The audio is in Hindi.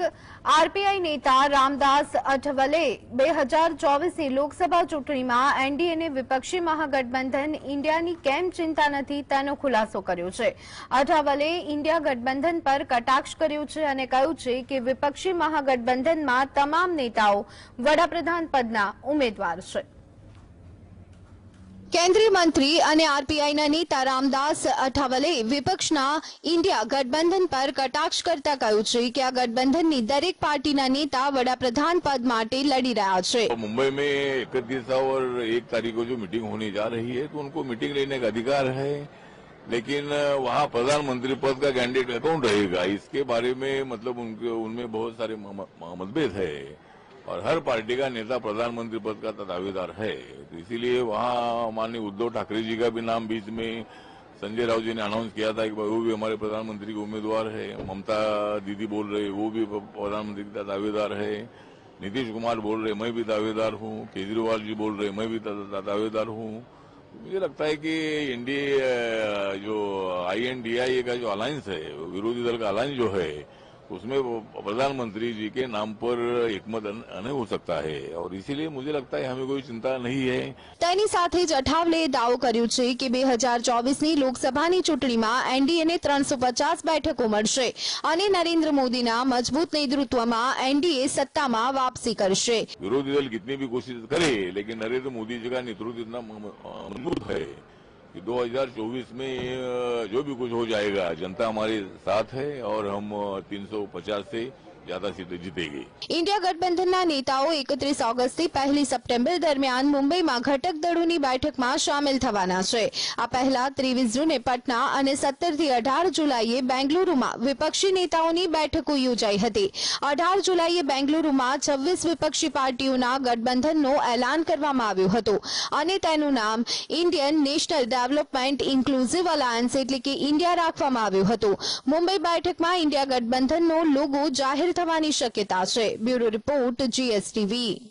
आरपीआई नेता रामदास अठावले 2024 लोकसभा चूंटणीमां एनडीए ने विपक्षी महागठबंधन इंडिया की केम चिंता नहीं तेनो खुलासो कर्यो छे। अठावले इंडिया गठबंधन पर कटाक्ष कर्यो छे अने कह्युं छे के विपक्षी महागठबंधन में तमाम नेताओं वडाप्रधान पदना उम्मीदवार छे। केंद्रीय मंत्री अने आरपीआई ना नेता रामदास अठावले विपक्षना इंडिया गठबंधन पर कटाक्ष करता कहू कि आ गठबंधन की दरेक पार्टी ना नेता वडाप्रधान पद माटे लड़ी रहा है। मुंबई में 31 और 1 तारीख को जो मीटिंग होने जा रही है तो उनको मीटिंग लेने का अधिकार है, लेकिन वहाँ प्रधानमंत्री पद का कैंडिडेट कौन रहेगा इसके बारे में मतलब उनमें बहुत सारे मतभेद है और हर पार्टी का नेता प्रधानमंत्री पद का दावेदार है। तो इसीलिए वहाँ माननीय उद्धव ठाकरे जी का भी नाम बीच में संजय राव जी ने अनाउंस किया था कि वो भी हमारे प्रधानमंत्री के उम्मीदवार है। ममता दीदी बोल रहे वो भी प्रधानमंत्री का दावेदार है। नीतीश कुमार बोल रहे मैं भी दावेदार हूँ। केजरीवाल जी बोल रहे मैं भी दावेदार हूँ। मुझे लगता है कि एनडीए जो INDIA का जो अलायंस है, विरोधी दल का अलायंस जो है, उसमें प्रधानमंत्री जी के नाम पर एकमत नहीं हो सकता है और इसीलिए मुझे लगता है हमें कोई चिंता नहीं है। तेनी साथे ज अठावले दावो कर्यो छे के 2024 नी लोकसभा नी चूंटणी में एनडीए ने 350 बैठको मळशे अने नरेन्द्र मोदी ना मजबूत नेतृत्व में एनडीए सत्ता में वापसी करशे। विरोधी दल कितनी भी कोशिश करे लेकिन नरेन्द्र मोदी जी का नेतृत्व इतना मजबूत है कि 2024 में जो भी कुछ हो जाएगा जनता हमारे साथ है और हम 350 से ज्यादा सीटें जीतेगी। इंडिया गठबंधन ना नेताओं 31 ऑगस्ट से 1 सप्टेम्बर दरमियान मुंबई में घटक दलों की बैठक में शामिल थवाना छे। आ पहला 23 जूने पटना और 17 થી 18 जुलाईए बेंगलुरू में विपक्षी नेताओं की बैठको योजाई हती। 18 जुलाईए बेंगलुरू में 26 विपक्षी पार्टीओना गठबंधननो एलान करवामां आव्युं हतुं अने तेनुं नाम Indian national Development Inclusive Alliance एटले के इंडिया राखवामां आव्युं हतुं। मुंबई बैठक में इंडिया गठबंधननो लोगो जाहिर થવાની શક્યતા છે। Bureau report GSTV।